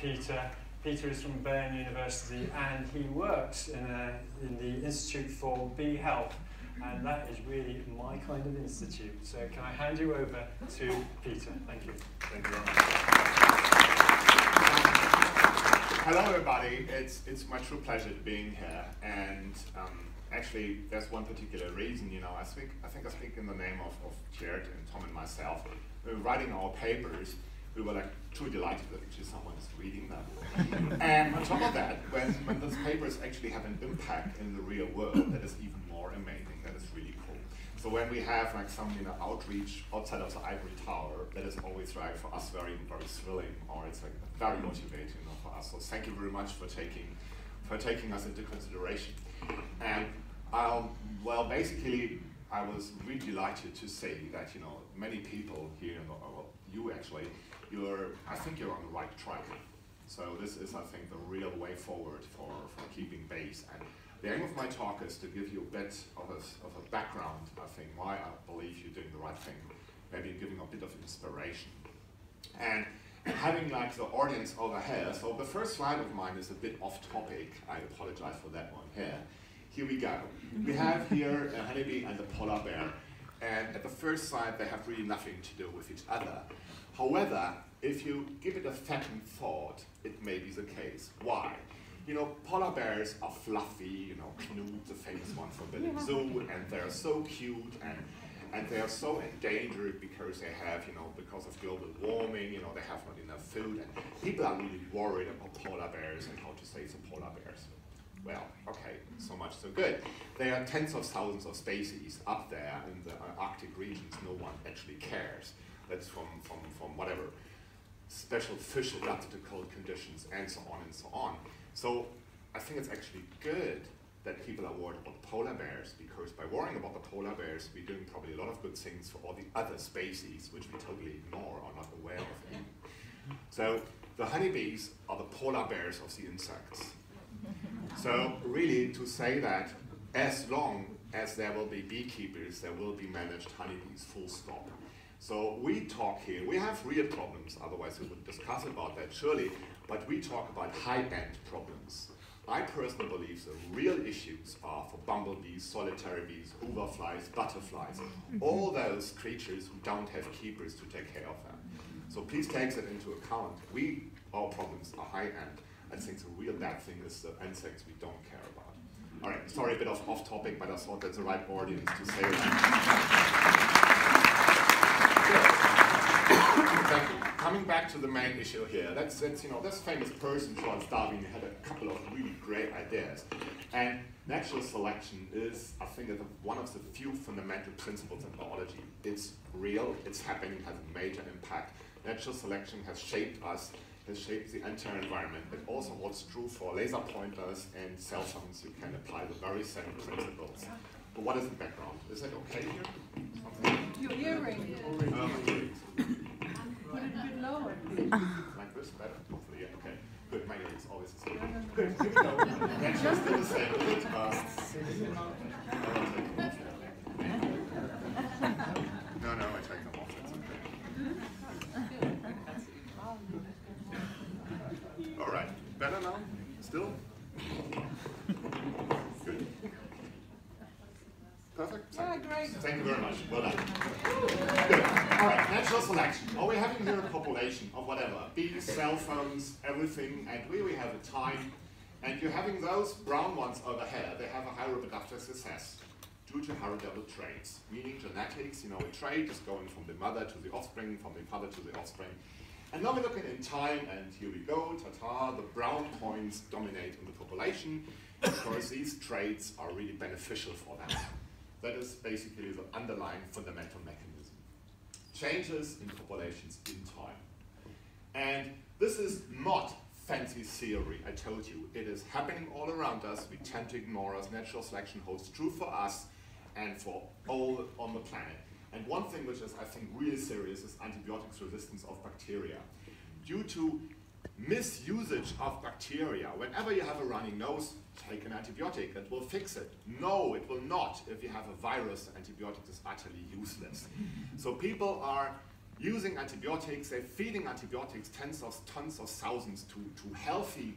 Peter. Peter is from Bern University, and he works in the Institute for Bee Health, and that is really my kind of institute. So can I hand you over to Peter? Thank you. Thank you very much. Hello, everybody. It's my true pleasure to being here, and actually, there's one particular reason. You know, I think I speak in the name of Jared and Tom and myself. We were writing our papers. We were like truly delighted that actually someone is reading that. And on top of that, when those papers actually have an impact in the real world, that is even more amazing. That is really cool. So when we have like some, you know, outreach outside of the ivory tower, that is always like for us very thrilling, or it's like very motivating for us. So thank you very much for taking us into consideration. And well, basically, I was really delighted to say that, you know, many people here, or you actually, I think you're on the right track. So this is, I think, the real way forward for keeping bees. And the aim of my talk is to give you a bit of a background, I think, why I believe you're doing the right thing, maybe giving a bit of inspiration. And having like the audience over here, so the first slide of mine is a bit off topic. I apologize for that one here. Here we go. We have here a honeybee and a polar bear. And at the first sight, they have really nothing to do with each other. However, if you give it a second thought, it may be the case. Why? You know, polar bears are fluffy, you know, Knut, the famous one from Berlin Zoo, and they're so cute, and they are so endangered because they have, you know, because of global warming, you know, they have not enough food, and people are really worried about polar bears and how to save the polar bears. Well, okay, so much so good. There are tens of thousands of species up there in the Arctic regions. No one actually cares. That's from whatever special fish adapted to cold conditions and so on and so on. So I think it's actually good that people are worried about polar bears, because by worrying about the polar bears, we're doing probably a lot of good things for all the other species which we totally ignore or not aware of. So the honeybees are the polar bears of the insects. So really, to say that as long as there will be beekeepers, there will be managed honeybees, full stop. So we talk here, we have real problems, otherwise we would discuss about that surely, but we talk about high-end problems. I personally believe the real issues are for bumblebees, solitary bees, hoverflies, butterflies, all those creatures who don't have keepers to take care of them. So please take that into account. Our problems are high-end. I think the real bad thing is the insects we don't care about. All right, sorry, a bit off topic, but I thought that's the right audience to say that. So, thank you. Coming back to the main issue here, that's you know, this famous person, Charles Darwin, had a couple of really great ideas. And natural selection is, I think, one of the few fundamental principles in biology. It's real, it's happening, has a major impact. Natural selection has shaped us. Has shaped the entire environment. It also holds true for laser pointers and cell phones. You can apply the very same principles. But what is the background? Is that okay here? Your earring. Put it a bit lower. Like this, better. Hopefully, yeah. Okay. Good. My earring's always the same. Good. Here we go. That's just the same. No, I take them off. That's okay. All right, better now? Still? Good. Perfect? Great. Thank you very much. Well done. Good. All right, natural selection. Are we having here a population of whatever? Bees, cell phones, everything, and we have a time. And you're having those brown ones over here. They have a high reproductive success due to heritable traits, meaning genetics. You know, a trait is going from the mother to the offspring, from the father to the offspring. And now we're looking in time, and here we go, ta-ta, the brown points dominate in the population, because these traits are really beneficial for them. That is basically the underlying fundamental mechanism. Changes in populations in time. And this is not fancy theory, I told you. It is happening all around us. We tend to ignore us. Natural selection holds true for us and for all on the planet. And one thing which is, I think, really serious is antibiotics resistance of bacteria. Due to misusage of bacteria, whenever you have a runny nose, take an antibiotic. It will fix it. No, it will not. If you have a virus, the antibiotic is utterly useless. So people are using antibiotics, they're feeding antibiotics tens of thousands to healthy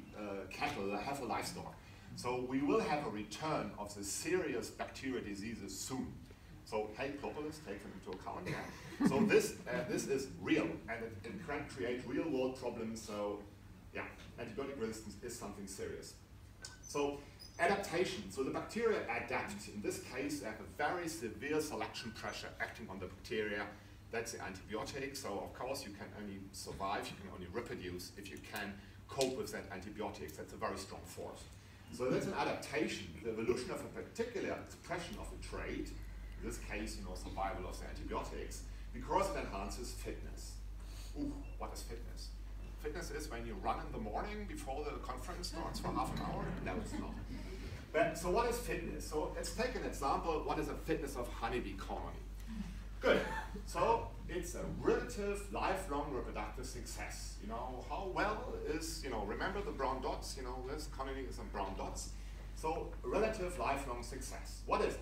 cattle, healthy livestock. So we will have a return of the serious bacterial diseases soon. So hey, propolis, take them into account. Yeah? So this is real, and it can create real world problems. So yeah, antibiotic resistance is something serious. So adaptation, so the bacteria adapt. In this case, they have a very severe selection pressure acting on the bacteria. That's the antibiotic, so of course you can only survive, you can only reproduce if you can cope with that antibiotic. That's a very strong force. So that's an adaptation, the evolution of a particular expression of a trait, in this case, you know, survival of the antibiotics, because it enhances fitness. Ooh, what is fitness? Fitness is when you run in the morning before the conference starts for half an hour? No, it's not. But, so what is fitness? So let's take an example, what is the fitness of honeybee colony? Good. So it's a relative lifelong reproductive success. You know, how well is, you know, remember the brown dots, you know, this colony is in brown dots. So relative lifelong success. What is it?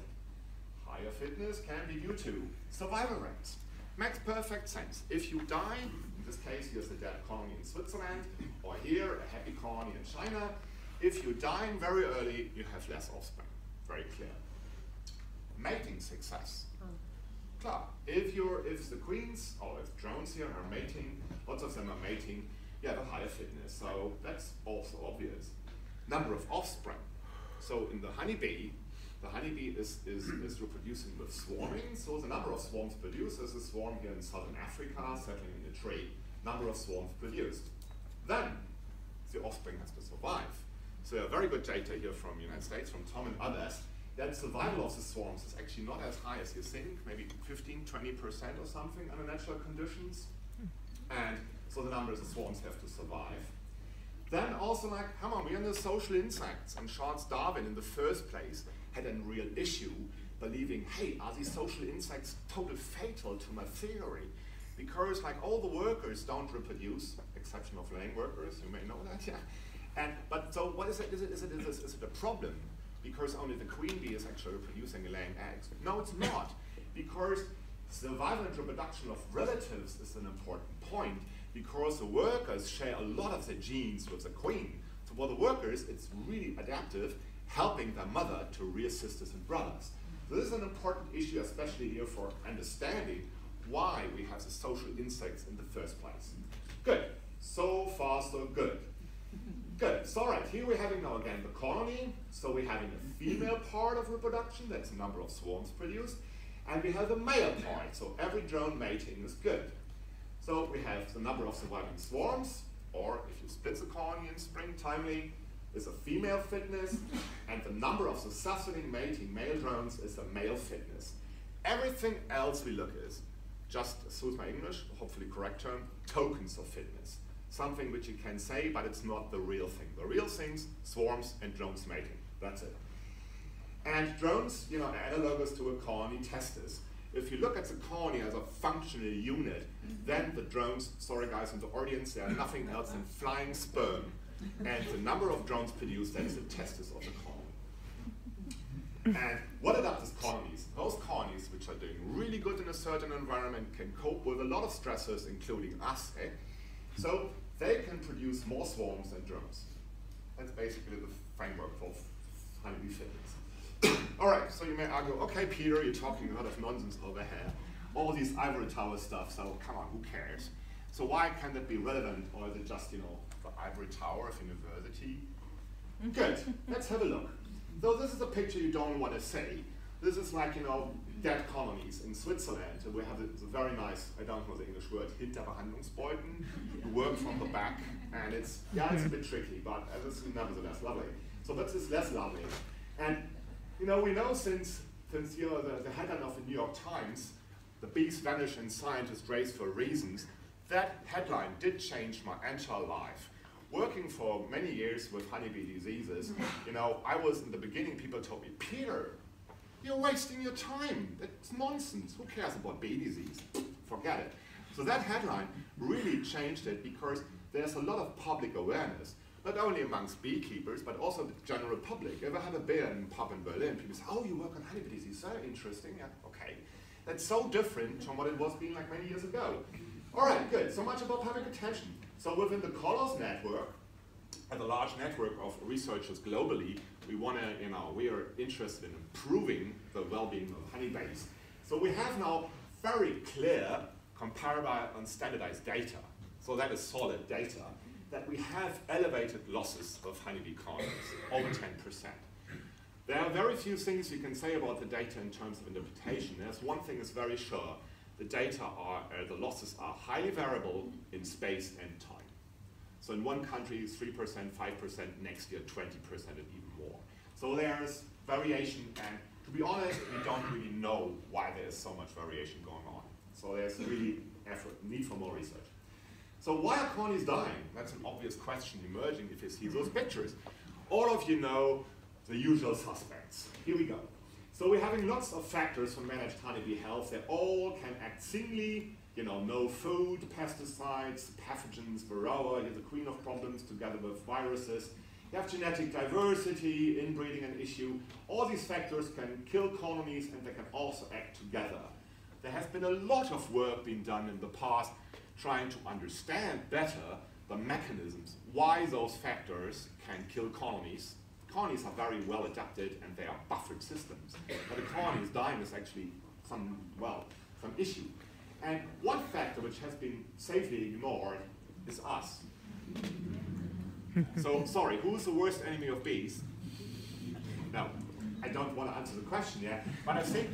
Higher fitness can be due to survival rates. Makes perfect sense. If you die, in this case here's a dead colony in Switzerland, or here a happy colony in China, if you die very early, you have less offspring. Very clear. Mating success. Klar, if the queens, or if drones here are mating, lots of them are mating, you have a higher fitness, so that's also obvious. Number of offspring. So in the honeybee is reproducing with swarming, so the number of swarms produced is a swarm here in southern Africa, certainly in the tree, number of swarms produced. Then the offspring has to survive. So there are very good data here from the United States, from Tom and others, that survival of the swarms is actually not as high as you think, maybe 15–20% or something under natural conditions. And so the numbers of swarms have to survive. Then also, like, come on, we're in the social insects. And Charles Darwin, in the first place, had a real issue believing, hey, are these social insects totally fatal to my theory? Because, like, all the workers don't reproduce, exception of laying workers, you may know that, yeah. And, but so what is it? Is it a problem? Because only the queen bee is actually reproducing and laying eggs. No, it's not, because survival and reproduction of relatives is an important point, because the workers share a lot of their genes with the queen. So for the workers, it's really adaptive, helping their mother to rear sisters and brothers. So this is an important issue, especially here for understanding why we have the social insects in the first place. Good, so far so good. Good, so all right, here we're having now again the colony. So we're having a female part of reproduction, that's the number of swarms produced, and we have the male part, so every drone mating is good. So we have the number of surviving swarms, or if you split the colony in spring timely, is a female fitness, and the number of the sustaining mating male drones is a male fitness. Everything else we look is, just excuse my English, hopefully correct term, tokens of fitness. Something which you can say, but it's not the real thing. The real things, swarms and drones mating, that's it. And drones, you know, are analogous to a colony testis. If you look at the colony as a functional unit, then the drones, sorry guys in the audience, they are nothing else than flying sperm. And the number of drones produced, that's the testis of the colony. And what about these colonies? Those colonies which are doing really good in a certain environment can cope with a lot of stressors, including us, eh? So they can produce more swarms than drones. That's basically the framework for honeybee fitness. All right, so you may argue, okay, Peter, you're talking a lot of nonsense over here. All these ivory tower stuff, so come on, who cares? So why can that be relevant, or is it just, you know, the ivory tower of university? Good, let's have a look. So this is a picture you don't want to see. This is like, you know, dead colonies in Switzerland. We have a very nice, I don't know the English word, Hinterbehandlungsbeuten. You work from the back, and it's, yeah, it's a bit tricky, but it's nevertheless lovely. So that's less lovely. And, you know, we know since you know, the headline of the New York Times, the bees vanish and scientists race for reasons, that headline did change my entire life. Working for many years with honeybee diseases, you know, I was, in the beginning, people told me, Peter, you're wasting your time. It's nonsense. Who cares about bee disease? Forget it. So that headline really changed it, because there's a lot of public awareness, not only amongst beekeepers, but also the general public. If I have a beer in a pub in Berlin, people say, oh, you work on honeybee disease, so interesting. Yeah, okay. That's so different from what it was being like many years ago. All right, good. So much about public attention. So within the COLOSS network, as a large network of researchers globally, we want to, we are interested in improving the well-being of honeybees. So we have now very clear, comparable, and standardized data. So that is solid data that we have elevated losses of honeybee colonies, over 10%. There are very few things you can say about the data in terms of interpretation. There's one thing that's very sure. The data are, the losses are highly variable in space and time. So in one country, 3%, 5%, next year, 20%, and even more. So there's variation, and to be honest, we don't really know why there's so much variation going on. So there's really need for more research. So why are colonies dying? That's an obvious question emerging if you see those pictures. All of you know the usual suspects. Here we go. So we're having lots of factors for managed honeybee health. They all can act singly, no food, pesticides, pathogens, Varroa, you're the queen of problems together with viruses. You have genetic diversity, inbreeding an issue. All these factors can kill colonies, and they can also act together. There has been a lot of work being done in the past trying to understand better the mechanisms why those factors can kill colonies. Colonies are very well adapted, and they are buffered systems. But the colonies dying is actually some issue. And one factor which has been safely ignored is us. So, sorry, who's the worst enemy of bees? Now, I don't want to answer the question yet, but I think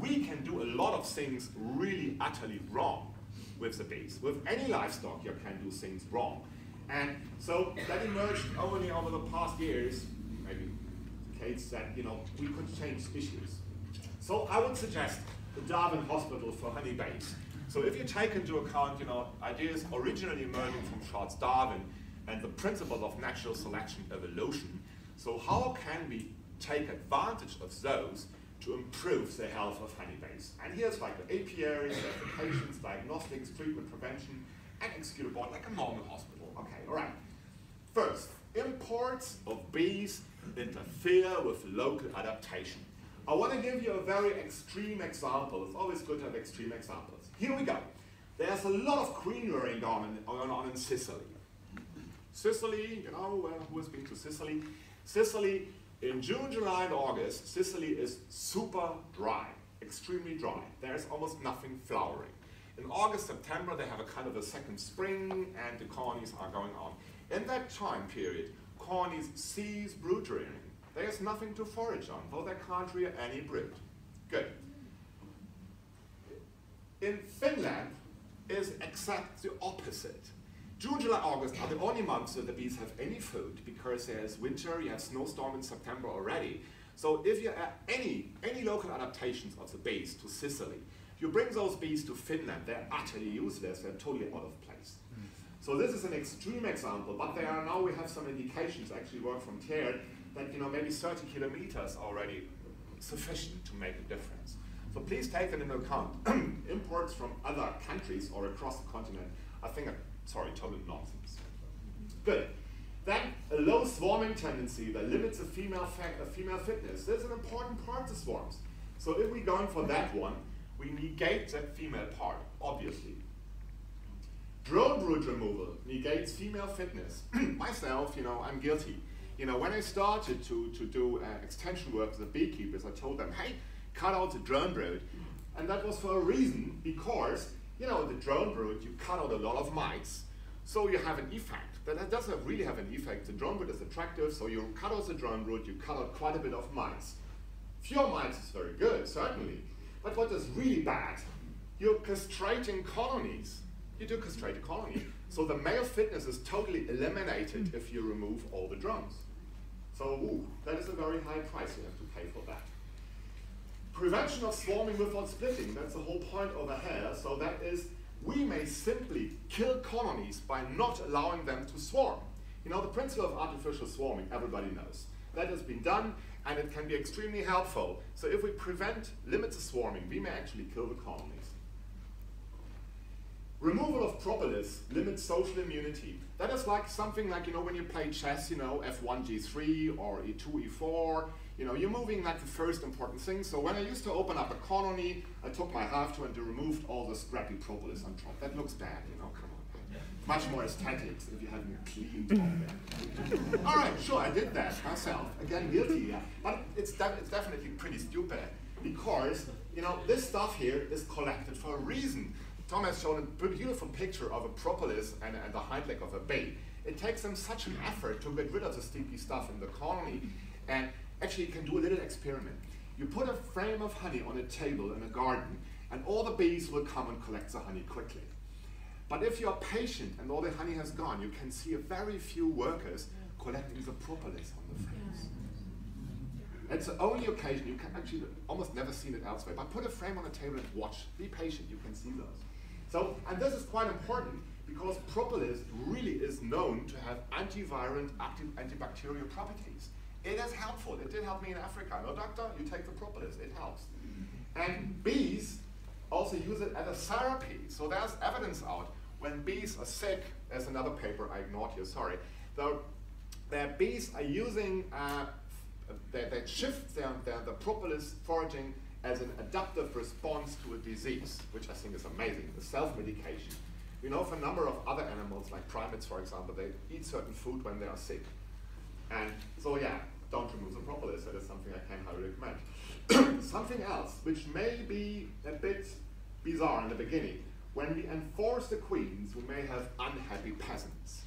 we can do a lot of things really utterly wrong with the bees. With any livestock, you can do things wrong. And so that emerged only over the past years, maybe decades, that we could change issues. So I would suggest the Darwin Hospital for honeybees. So if you take into account, ideas originally emerging from Charles Darwin and the principles of natural selection evolution, so how can we take advantage of those to improve the health of honeybees? And here's like the apiaries, the patients, diagnostics, treatment, prevention, and execute board like a normal hospital. Okay, all right. First, imports of bees interfere with local adaptation. I want to give you a very extreme example. It's always good to have extreme examples. Here we go. There's a lot of queen-rearing going on in Sicily. Sicily, who has been to Sicily? Sicily, in June, July, and August, Sicily is super dry, extremely dry. There's almost nothing flowering. In August, September, they have a kind of a second spring, and the colonies are going on. In that time period, colonies cease brood rearing. There's nothing to forage on, though they can't rear any brood. Good. In Finland, is exact the opposite. June, July, August are the only months that the bees have any food, because there's winter, you have snowstorm in September already. So if you have any local adaptations of the bees to Sicily, you bring those bees to Finland, they're utterly useless, they're totally out of place. So this is an extreme example, but there are now, we have some indications, actually work from Jared, that maybe 30 kilometers already sufficient to make a difference. So please take that into account. Imports from other countries or across the continent, I think, total nonsense. Good. Then a low swarming tendency that limits the female fitness. This is an important part to swarms. So if we're going for that one, we negate that female part, obviously. Drone brood removal negates female fitness. Myself, I'm guilty. When I started to do extension work with the beekeepers, I told them, hey, cut out the drone brood. And that was for a reason, because the drone brood, you cut out a lot of mites, so you have an effect. But that doesn't really have an effect. The drone brood is attractive, so you cut out the drone brood, you cut out quite a bit of mites. Fewer mites is very good, certainly. But what is really bad, you're castrating colonies. You do castrate a colony. So the male fitness is totally eliminated if you remove all the drones. So that is a very high price you have to pay for that. Prevention of swarming without splitting, that's the whole point over here. So that is, we may simply kill colonies by not allowing them to swarm. The principle of artificial swarming, everybody knows. That has been done, and it can be extremely helpful. So if we limit the swarming, we may actually kill the colonies. Removal of propolis limits social immunity. That is like something like, when you play chess, F1, G3, or E2, E4, you know, you're moving like the first important thing. So when I used to open up a colony, I took my half-toe and removed all the scrappy propolis on top. That looks bad, you know, come on. Much more aesthetics if you haven't cleaned all that. All right, sure, I did that myself. Again, guilty, yeah. But it's definitely pretty stupid because, you know, this stuff here is collected for a reason. Tom has shown a beautiful picture of a propolis and the hind leg of a bay. It takes them such an effort to get rid of the stinky stuff in the colony. And actually, you can do a little experiment. You put a frame of honey on a table in a garden, and all the bees will come and collect the honey quickly. But if you're patient and all the honey has gone, you can see a very few workers collecting the propolis on the frames. It's the only occasion, you can actually almost never seen it elsewhere, but put a frame on a table and watch. Be patient, you can see those. So, and this is quite important because propolis really is known to have antiviral, antibacterial properties. It is helpful, it did help me in Africa. No, doctor, you take the propolis, it helps. And bees also use it as a therapy. So there's evidence out. When bees are sick, there's another paper I ignored here, sorry. The bees are using, they shift the propolis foraging as an adaptive response to a disease, which I think is amazing, the self-medication. You know, for a number of other animals, like primates, for example, they eat certain food when they are sick. And so yeah, don't remove the propolis, that is something I can highly recommend. Something else, which may be a bit bizarre in the beginning, when we enforce the queens, we may have unhappy peasants.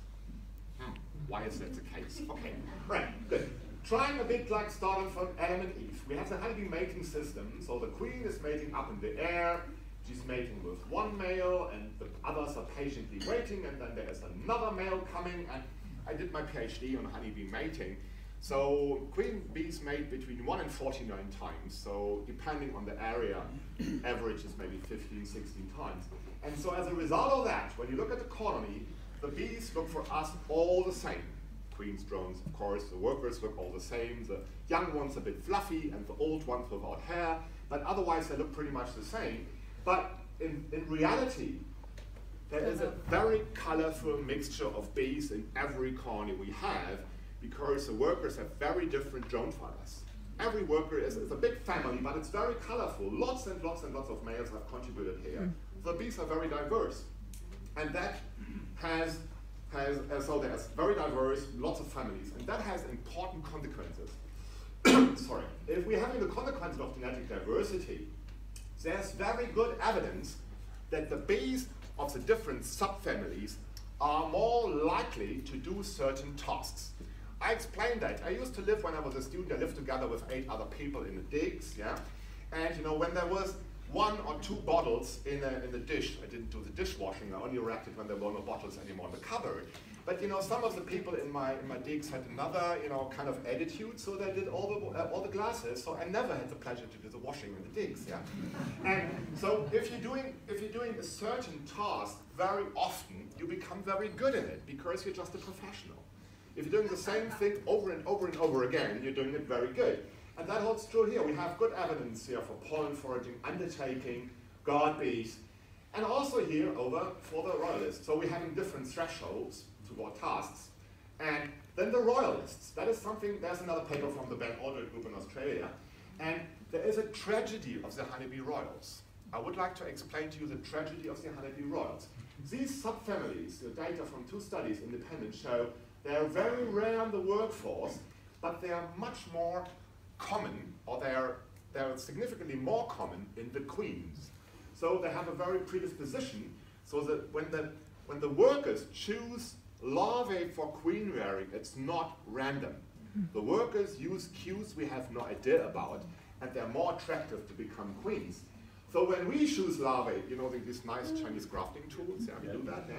Why is that the case? Okay, right, good. Trying a bit like starting from Adam and Eve. We have the honeybee mating system, so the queen is mating up in the air, she's mating with one male, and the others are patiently waiting, and then there's another male coming, and I did my PhD on honeybee mating. So queen bees mate between 1 and 49 times. So depending on the area, average is maybe 15, 16 times. And so as a result of that, when you look at the colony, the bees look for us all the same. Queens, drones, of course, the workers look all the same. The young ones a bit fluffy and the old ones without hair. But otherwise, they look pretty much the same. But in reality, there is a very colorful mixture of bees in every colony we have because the workers have very different drone fathers. Every worker is a big family, but it's very colorful. Lots and lots and lots of males have contributed here. The bees are very diverse. And that so there's very diverse, lots of families. And that has important consequences. Sorry. If we're having the consequences of genetic diversity, there's very good evidence that the bees of the different subfamilies are more likely to do certain tasks. I explained that. I used to live, when I was a student, I lived together with 8 other people in the digs, yeah? And you know, when there was 1 or 2 bottles in the dish, I didn't do the dishwashing, I only reacted when there were no bottles anymore in the cupboard. But you know, some of the people in my digs had another, you know, kind of attitude, so they did all the glasses. So I never had the pleasure to do the washing in the digs. Yeah, and so if you're doing a certain task very often, you become very good in it because you're just a professional. If you're doing the same thing over and over and over again, you're doing it very good, and that holds true here. We have good evidence here for pollen foraging, undertaking, guard bees, and also here over for the royalists. So we're having different thresholds to our tasks. And then the royalists, that is something, there's another paper from the Bern University group in Australia, and there is a tragedy of the honeybee royals. I would like to explain to you the tragedy of the honeybee royals. These subfamilies, the data from 2 studies independent show, they are very rare in the workforce, but they are much more common, or they are significantly more common in the queens. So they have a very predisposition, so that when the workers choose larvae for queen rearing, it's not random. The workers use cues we have no idea about, and they're more attractive to become queens. So when we choose larvae, you know, these nice Chinese grafting tools, yeah, we do that. Yeah.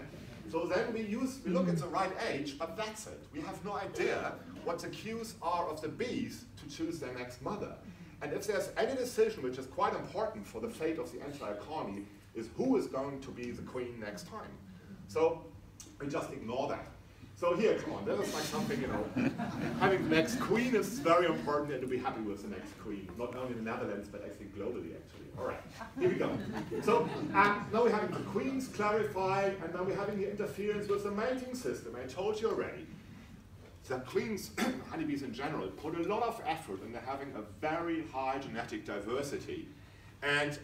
So then we look at the right age, but that's it. We have no idea what the cues are of the bees to choose their next mother. And if there's any decision which is quite important for the fate of the entire colony, is who is going to be the queen next time. So we just ignore that. So here, come on, that is like something, you know, having the next queen is very important, and to be happy with the next queen, not only in the Netherlands, but actually globally, actually. All right, here we go. So now we're having the queens clarify, and now we're having the interference with the mating system. I told you already. that queens, honeybees in general, put a lot of effort into having a very high genetic diversity. And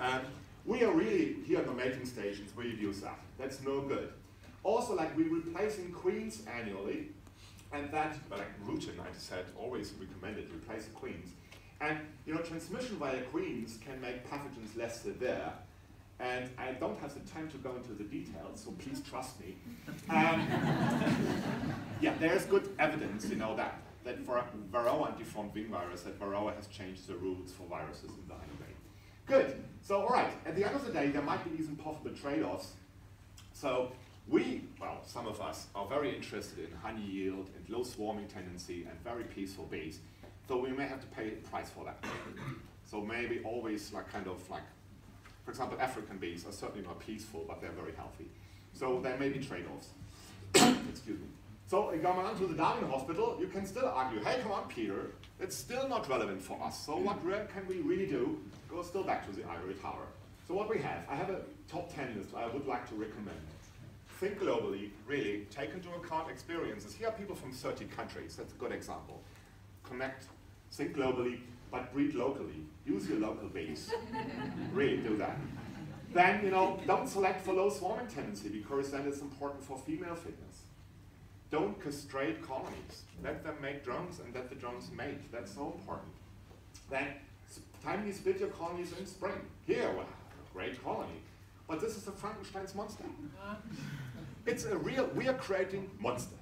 we are really, here at the mating stations, we use that. That's no good. Also, like, we're replacing queens annually, and that, like, Rutin, I said, always recommended replace the queens. And, you know, transmission via queens can make pathogens less severe. And I don't have the time to go into the details, so please trust me. Yeah, there's good evidence, you know, that for Varroa and deformed wing virus, that Varroa has changed the rules for viruses in the honeybee. Good. So, all right, at the end of the day, there might be even possible trade-offs. So we, well, some of us, are very interested in honey yield and low swarming tendency and very peaceful bees. So we may have to pay a price for that. So maybe always like kind of like, for example, African bees are certainly not peaceful, but they're very healthy. So there may be trade-offs. Excuse me. So going on to the Darwin Hospital, you can still argue, hey, come on, Peter, it's still not relevant for us. So what can we really do? Go still back to the ivory tower. So what we have, I have a top 10 list I would like to recommend. Think globally, really, take into account experiences. Here are people from 30 countries. That's a good example. Connect, think globally, but breed locally. Use your local bees. Really do that. Then, you know, don't select for low swarming tendency, because then it's important for female fitness. Don't castrate colonies. Let them make drones and let the drones mate. That's so important. Then, timely split your colonies in spring. Here, well, great colony. But this is a Frankenstein's monster. It's a real, we are creating monsters.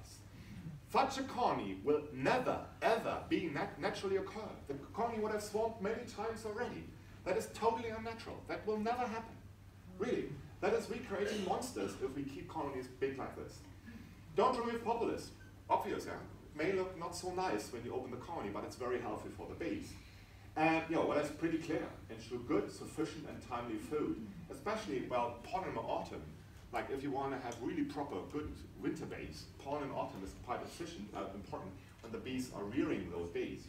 Such a colony will never, ever be naturally occur. The colony would have swarmed many times already. That is totally unnatural. That will never happen. Really. That is recreating monsters if we keep colonies big like this. Don't remove populace. Obvious, yeah? It may look not so nice when you open the colony, but it's very healthy for the bees. And, you know, well, that's pretty clear. Ensure good, sufficient, and timely food. Especially, well, pollen or autumn. Like, if you want to have really proper, good winter bees, pollen and autumn is quite important when the bees are rearing those bees.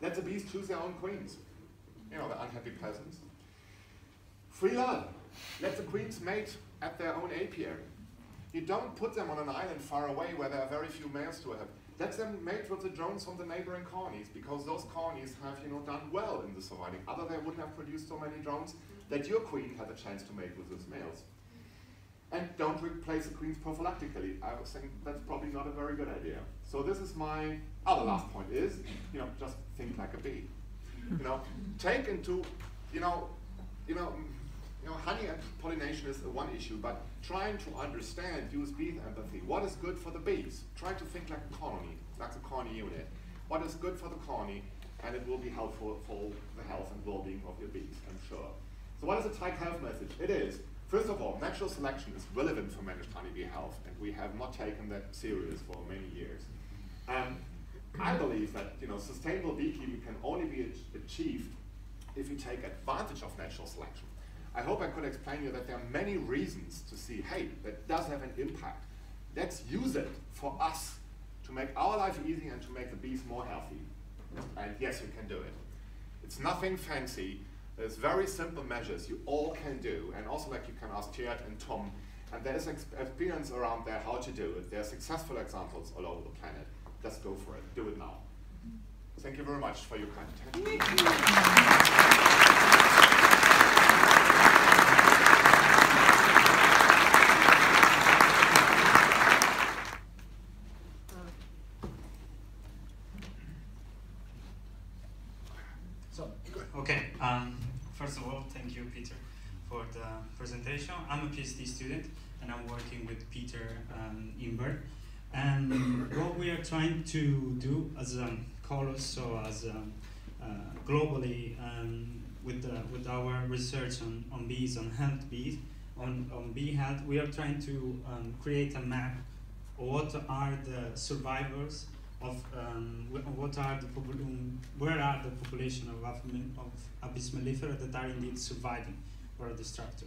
Let the bees choose their own queens. You know, the unhappy peasants. Free love. Let the queens mate at their own apiary. You don't put them on an island far away where there are very few males to have. Let them mate with the drones from the neighboring colonies, because those colonies have, you know, done well in the surviving. Otherwise, they wouldn't have produced so many drones that your queen had a chance to mate with those males. And don't replace the queens prophylactically. I was saying that's probably not a very good idea. So this is my other last point is, you know, just think like a bee. You know, take into, you know, honey and pollination is one issue, but trying to understand, use bee empathy. What is good for the bees? Try to think like a colony, like the colony unit. What is good for the colony, and it will be helpful for the health and well-being of your bees, I'm sure. So what is the tight health message? It is. First of all, natural selection is relevant for managed honeybee health, and we have not taken that serious for many years. I believe that, you know, sustainable beekeeping can only be achieved if you take advantage of natural selection. I hope I could explain to you that there are many reasons to see, hey, that does have an impact. Let's use it for us to make our life easy and to make the bees more healthy. And yes, you can do it. It's nothing fancy. There's very simple measures you all can do, and also like you can ask Jared and Tom, and there's experience around there how to do it. There are successful examples all over the planet. Just go for it. Do it now. Thank you very much for your kind attention. So, okay. First of all, thank you, Peter, for the presentation. I'm a PhD student, and I'm working with Peter in Bern. And what we are trying to do as a COLOSS, so as globally with our research on bees, on health bees, on bee health, we are trying to create a map of what are the survivors of where are the population of Apis mellifera that are indeed surviving or destructor.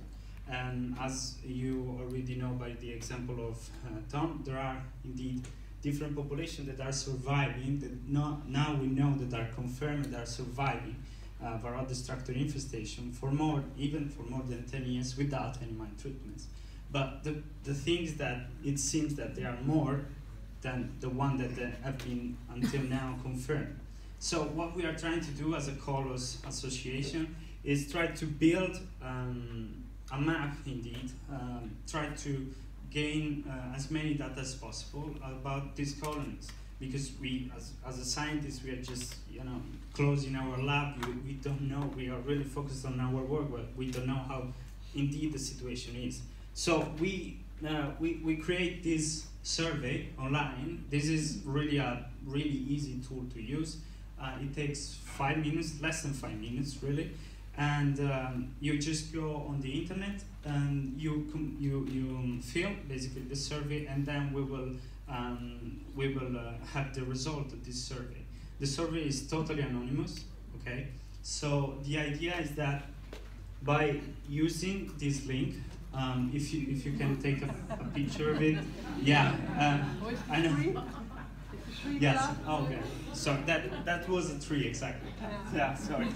And as you already know by the example of Tom, there are indeed different populations that are surviving, that now we know that are confirmed that are surviving varroa destructor infestation for even for more than 10 years without any mine treatments. But the thing is that it seems that there are more than the one that have been until now confirmed. So what we are trying to do as a COLOSS association is try to build a map, indeed, try to gain as many data as possible about these colonies, because we, as a scientist, we are just, you know, close in our lab. We don't know. We are really focused on our work, but we don't know how indeed the situation is. So we create this survey online. This is really a really easy tool to use. It takes 5 minutes, less than 5 minutes, really. And you just go on the internet and you fill basically the survey, and then we will have the result of this survey. The survey is totally anonymous. Okay, so the idea is that by using this link, if you can take a picture of it, yeah, I know. Yes. Okay. So that was a tree exactly. Yeah. Sorry.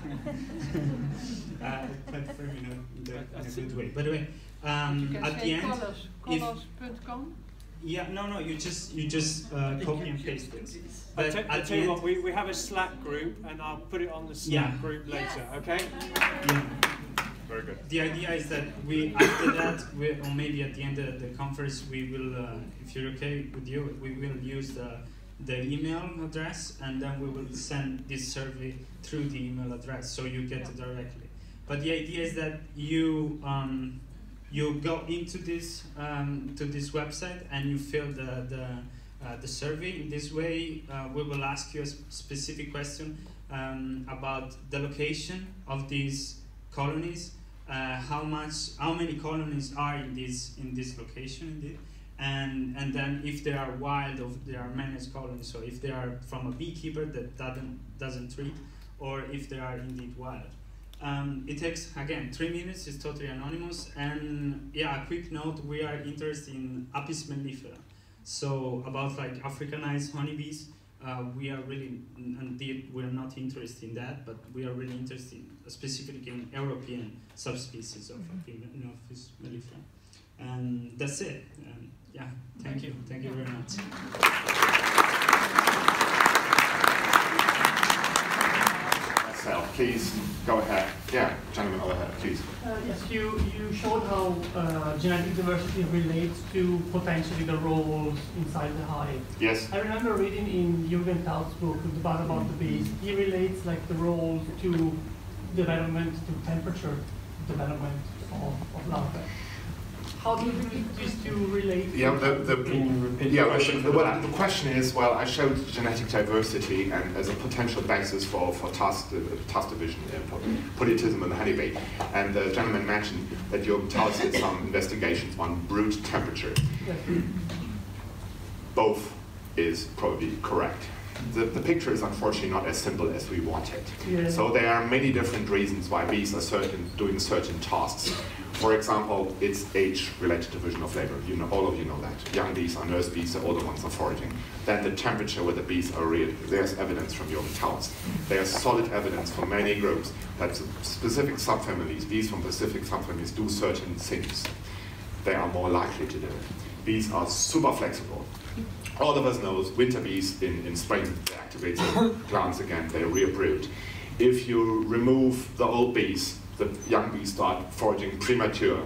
But for you know, in a good way. By the way, at the end, COLOSS.com. Yeah. No. You just copy and paste it. But I'll tell you what. We have a Slack group, and I'll put it on the Slack group later. Okay. Yeah. Very good. The idea is that we, after that, or maybe at the end of the conference, we will, if you're okay with you, we will use the email address, and then we will send this survey through the email address, so you get it directly. But the idea is that you you go into this to this website and you fill the survey. In this way, we will ask you a specific question about the location of these colonies, how many colonies are in this location, indeed. And then if they are wild or if they are managed colonies, so if they are from a beekeeper that doesn't treat, or if they are indeed wild. It takes, again, 3 minutes, it's totally anonymous, and yeah, a quick note, we are interested in Apis mellifera, so about like Africanized honeybees. We are really, indeed, we are not interested in that, but we are really interested specifically in European subspecies of Apis mellifera. And that's it. Yeah, thank you. Thank you very much. Marcel, please go ahead. Yeah, gentlemen, go ahead, please. Yes, you showed how genetic diversity relates to potentially the roles inside the hive. Yes. I remember reading in Jürgen Tauss' book about the bees. He relates like the roles to development, to temperature development of larvae. How do you just to relate? Yeah, the question is, well, I showed genetic diversity and as a potential basis for task division for polyotism and honeybee. And the gentleman mentioned that Jürgen Tauss did some investigations on brood temperature. Yes. Both is probably correct. The picture is unfortunately not as simple as we want it. Yeah. So there are many different reasons why bees are doing certain tasks. For example, it's age-related division of labor. You know, all of you know that. Young bees are nurse bees, the older ones are foraging. Then the temperature where the bees are reared, there's evidence from Jürgen Tauss. There's solid evidence from many groups that specific subfamilies, bees from specific subfamilies, do certain things. They are more likely to do it. Bees are super flexible. All of us knows winter bees in spring, they activate their glands again, they rear brood. If you remove the old bees, the young bees start foraging premature.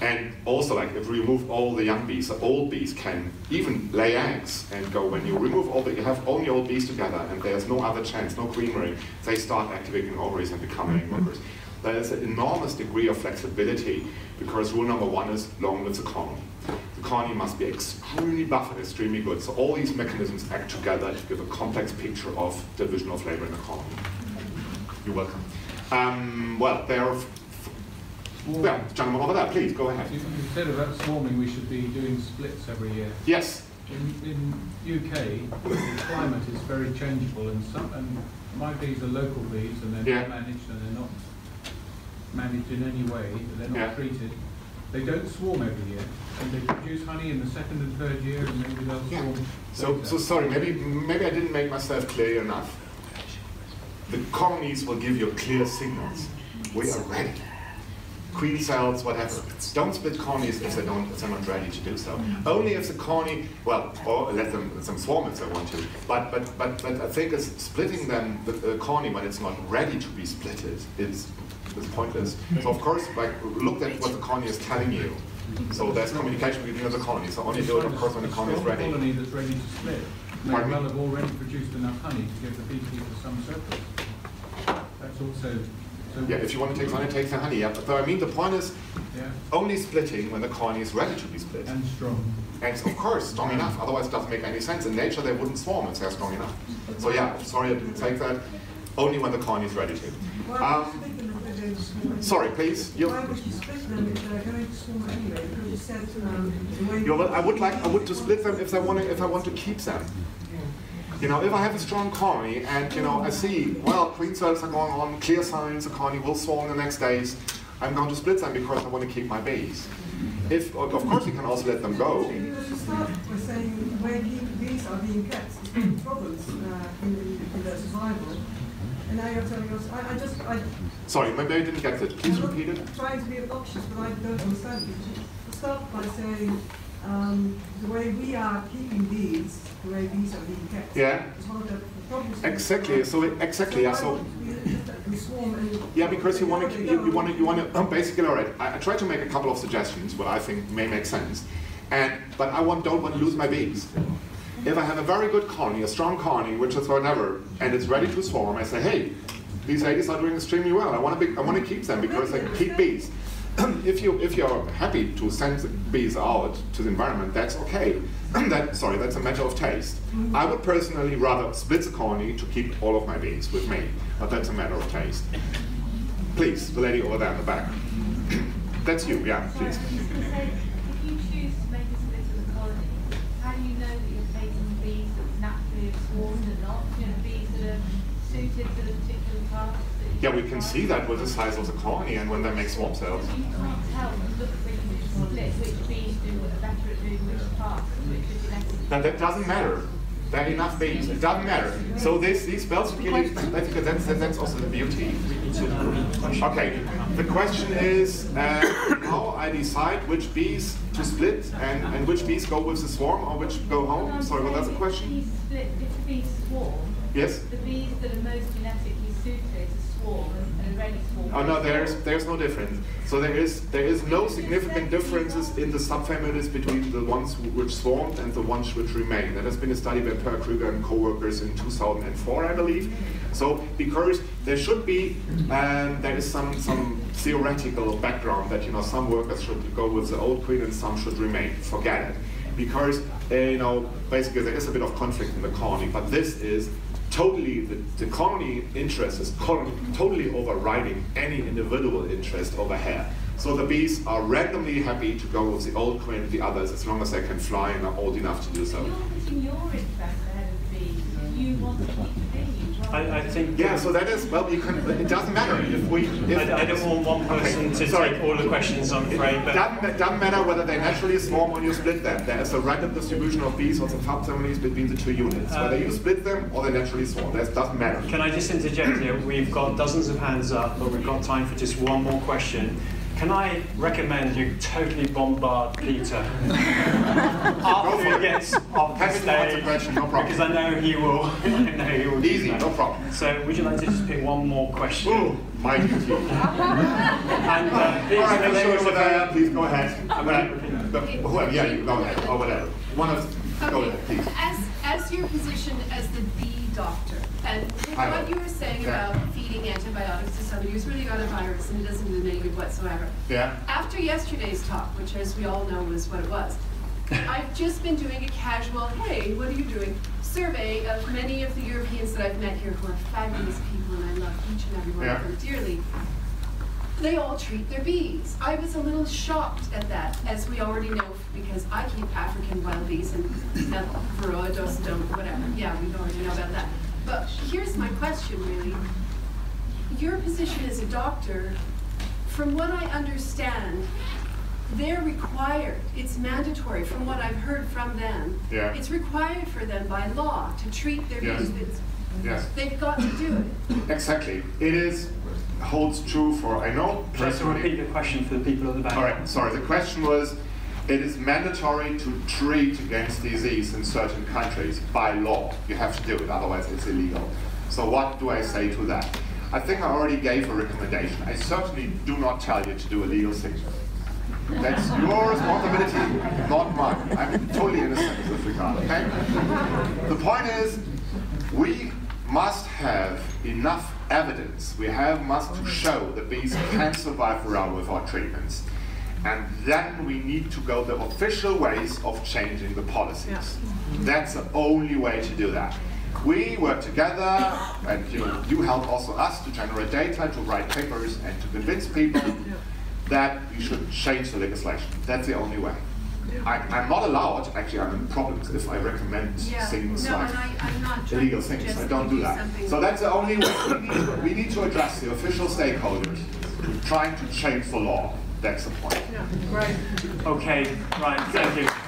And also, like, if we remove all the young bees, the old bees can even lay eggs and go. When you remove all the, you have only old bees together and there's no other chance, no creamery, they start activating ovaries and becoming egg workers. There is an enormous degree of flexibility because rule number one is long live the colony. The colony must be extremely buff and extremely good. So all these mechanisms act together to give a complex picture of division of labor in the colony. You're welcome. Well, there are. Well, gentlemen over there, please go ahead. You said about swarming, we should be doing splits every year. Yes. In UK, the climate is very changeable, and my bees are local bees, and they're not managed, and they're not managed in any way. They're not treated. They don't swarm every year, and they produce honey in the second and third year, and maybe they'll swarm. So sorry. Maybe I didn't make myself clear enough. The colonies will give you clear signals. We are ready. queen cells, whatever. Don't split colonies if they're not ready to do so. Only if the colony, well, or let them swarm if they want to. But I think it's splitting them, the colony, when it's not ready to be splitted, is pointless. So of course, like, look at what the colony is telling you. So there's communication between the colonies. So only do it, of course, when the colony is ready. A colony that's ready to split may well have already produced enough honey to give the beekeeper some surplus. That's also. Yeah, if you want to take honey, take the honey. Yeah, but I mean, the point is only splitting when the colony is ready to be split. And strong. And of course, strong enough. Otherwise, it doesn't make any sense. In nature, they wouldn't swarm if they're strong enough. So yeah, sorry I didn't take that. Only when the colony is ready to. Sorry, please. Why would you split them if they're going to swarm anyway? Because you said I would split them if I want to keep them. You know, if I have a strong colony and, you know, I see, well, queen cells are going on, clear signs, the colony will swarm in the next days, I'm going to split them because I want to keep my bees. If, of course, you can also let them go. You also start by saying where bees are being kept, it's been problems in their survival. And now you're telling us, sorry, maybe I didn't get it. Please repeat it. I'm trying to be obnoxious, but I don't understand it. You start by saying, the way we are keeping bees, the way bees are being kept. Yeah. It's one of the problems. Exactly. Yeah, because you want to basically. All right. I try to make a couple of suggestions what I think may make sense, but I don't want to lose my bees. If I have a very good colony, a strong colony, which is whatever, and it's ready to swarm, I say, hey, these ladies are doing extremely well. I want to keep them because they keep bees. If you're happy to send the bees out to the environment, that's okay. That's a matter of taste. I would personally rather split the colony to keep all of my bees with me, but that's a matter of taste. Please, the lady over there in the back. That's you, yeah, please. Sorry, I was gonna say, if you choose to make a split of the colony, how do you know that you're taking bees that's naturally swarmed or not? You know, bees that are suited to the particular task? Yeah, we can see that with the size of the colony and when they make swarm cells. You can't tell which bees do better at doing which parts, which are that doesn't matter. There are enough bees. It doesn't matter. So these spells, that's also the beauty. Okay, the question is how I decide which bees to split and which bees go with the swarm or which go home. Sorry, what was the question? If bees swarm, yes. The bees that are most genetically suited and ready swarm. Oh no, there's no difference. So there is no significant differences in the subfamilies between the ones which swarmed and the ones which remain. That has been a study by Per Krueger and co-workers in 2004, I believe. So because there should be, there is some theoretical background that, you know, some workers should go with the old queen and some should remain. Forget it, because you know, basically there is a bit of conflict in the colony, but this is. Totally, the colony interest is totally overriding any individual interest over here. So the bees are randomly happy to go with the old queen and the others as long as they can fly and are old enough to do so. You're putting your interest ahead of the bees. You want to keep the bees. I think. Yeah, so that is, well, you can, it doesn't matter if we. I don't want one person to take all the questions, I'm afraid. But it doesn't matter whether they naturally swarm or you split them. There is a random distribution of bees or some subfamilies between the two units. Whether you split them or they naturally swarm, that doesn't matter. Can I just interject here? We've got dozens of hands up, but we've got time for just one more question. Can I recommend you totally bombard Peter after he gets off the stage? No problem. Because I know he will. I know he will. Easy, no problem. So, would you like to just pick one more question? Ooh, my duty. And please, all right, please go ahead. Yeah, you go ahead or whatever. Go ahead, please. As your position as the bee doctor. And what you were saying about feeding antibiotics to somebody who's really got a virus and it doesn't do them any good whatsoever. Yeah. After yesterday's talk, which as we all know was what it was, I've just been doing a casual, hey, what are you doing, survey of many of the Europeans that I've met here who are fabulous people and I love each and every one of them dearly. They all treat their bees. I was a little shocked at that, as we already know, because I keep African wild bees and varroa destructor, whatever. Yeah, we already know about that. But here's my question, really. Your position as a doctor, from what I understand, they're required, it's mandatory, from what I've heard from them, it's required for them by law to treat their bees. They've got to do it. Exactly. It is. holds true for, I know... Just to repeat the question for the people on the back. All right, sorry, the question was, it is mandatory to treat against disease in certain countries by law. You have to do it, otherwise it's illegal. So what do I say to that? I think I already gave a recommendation. I certainly do not tell you to do illegal things. That's your responsibility, not mine. I'm totally innocent in this regard, okay? The point is, we must have enough evidence. We must show that bees can survive varroa without treatments. And then we need to go the official ways of changing the policies. That's the only way to do that. We work together, and you help also us to generate data, to write papers, and to convince people that we should change the legislation. That's the only way. I'm not allowed, actually I'm in problems if I recommend things like illegal things. I don't do that. So that's the only way. We need to address the official stakeholders trying to change the law. That's the point. Yeah. Right. Okay, right, thank you.